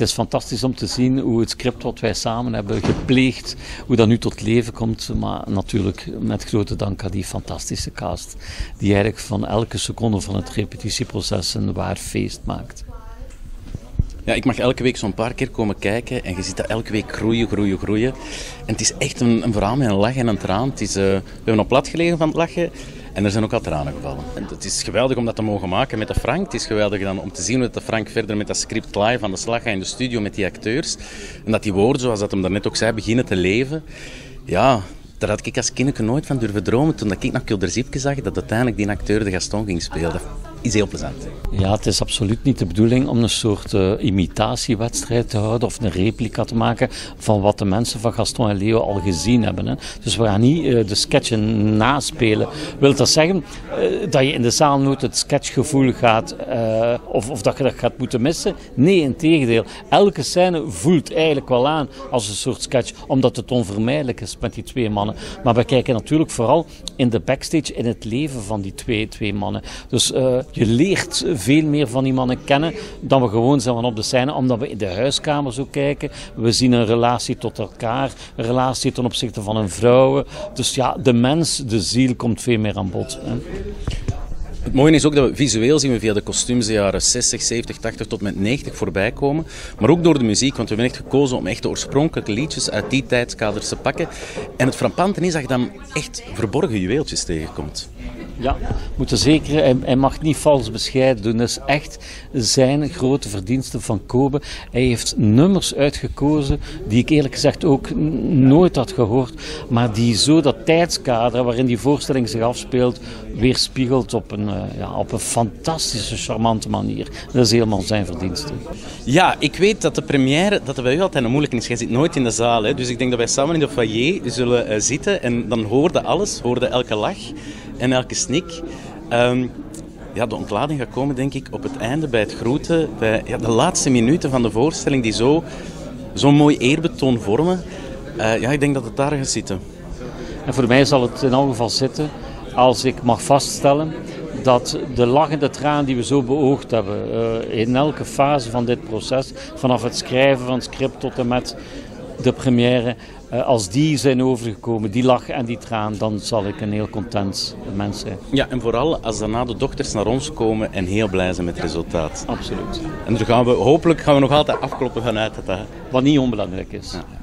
Het is fantastisch om te zien hoe het script wat wij samen hebben gepleegd, hoe dat nu tot leven komt. Maar natuurlijk met grote dank aan die fantastische cast, die eigenlijk van elke seconde van het repetitieproces een waar feest maakt. Ja, ik mag elke week zo'n paar keer komen kijken en je ziet dat elke week groeien. En het is echt een verhaal met een lach en een traan. Het is, we hebben op plat gelegen van het lachen en er zijn ook al tranen gevallen. En het is geweldig om dat te mogen maken met de Frank. Het is geweldig dan om te zien hoe de Frank verder met dat script live aan de slag gaat in de studio met die acteurs. En dat die woorden, zoals dat hem daarnet ook zei, beginnen te leven. Ja, daar had ik als kindje nooit van durven dromen toen ik naar Kildersiep zag dat uiteindelijk die acteur de Gaston ging spelen. Is heel plezant. Ja, het is absoluut niet de bedoeling om een soort imitatiewedstrijd te houden of een replica te maken van wat de mensen van Gaston en Leo al gezien hebben. Hè. Dus we gaan niet de sketchen naspelen. Wil dat zeggen dat je in de zaal nooit het sketchgevoel gaat of dat je dat gaat moeten missen? Nee, integendeel. Elke scène voelt eigenlijk wel aan als een soort sketch, omdat het onvermijdelijk is met die twee mannen. Maar we kijken natuurlijk vooral in de backstage, in het leven van die twee mannen. Dus je leert veel meer van die mannen kennen dan we gewoon zijn van op de scène, omdat we in de huiskamer zo kijken. We zien een relatie tot elkaar, een relatie ten opzichte van hun vrouwen. Dus ja, de mens, de ziel komt veel meer aan bod. Hè. Het mooie is ook dat we visueel zien we via de kostuums de jaren 60, 70, 80 tot met 90 voorbij komen. Maar ook door de muziek, want we hebben echt gekozen om echt de oorspronkelijke liedjes uit die tijdskaders te pakken. En het frappante is dat je dan echt verborgen juweeltjes tegenkomt. Ja, moeten zeker. Hij mag niet vals bescheiden doen. Dat is echt zijn grote verdienste van Kobe. Hij heeft nummers uitgekozen die ik eerlijk gezegd ook nooit had gehoord. Maar die zo dat tijdskader waarin die voorstelling zich afspeelt, weerspiegelt op een fantastische, charmante manier. Dat is helemaal zijn verdienste. Ja, ik weet dat de première, dat er bij u altijd een moeilijke is. Jij zit nooit in de zaal, hè? Dus ik denk dat wij samen in de foyer zullen zitten en dan hoorde alles, hoorde elke lach en elke snik. Ja, de ontlading gaat komen, denk ik, op het einde bij het groeten, bij de laatste minuten van de voorstelling die zo'n mooi eerbetoon vormen. Ik denk dat het daar gaat zitten. En voor mij zal het in elk geval zitten als ik mag vaststellen dat de lachende traan die we zo beoogd hebben, in elke fase van dit proces, vanaf het schrijven van het script tot en met de première, als die zijn overgekomen, die lach en die traan, dan zal ik een heel content mens zijn. Ja, en vooral als daarna de dokters naar ons komen en heel blij zijn met het resultaat. Absoluut. En dan gaan we hopelijk nog altijd afkloppen vanuit dat wat niet onbelangrijk is. Ja.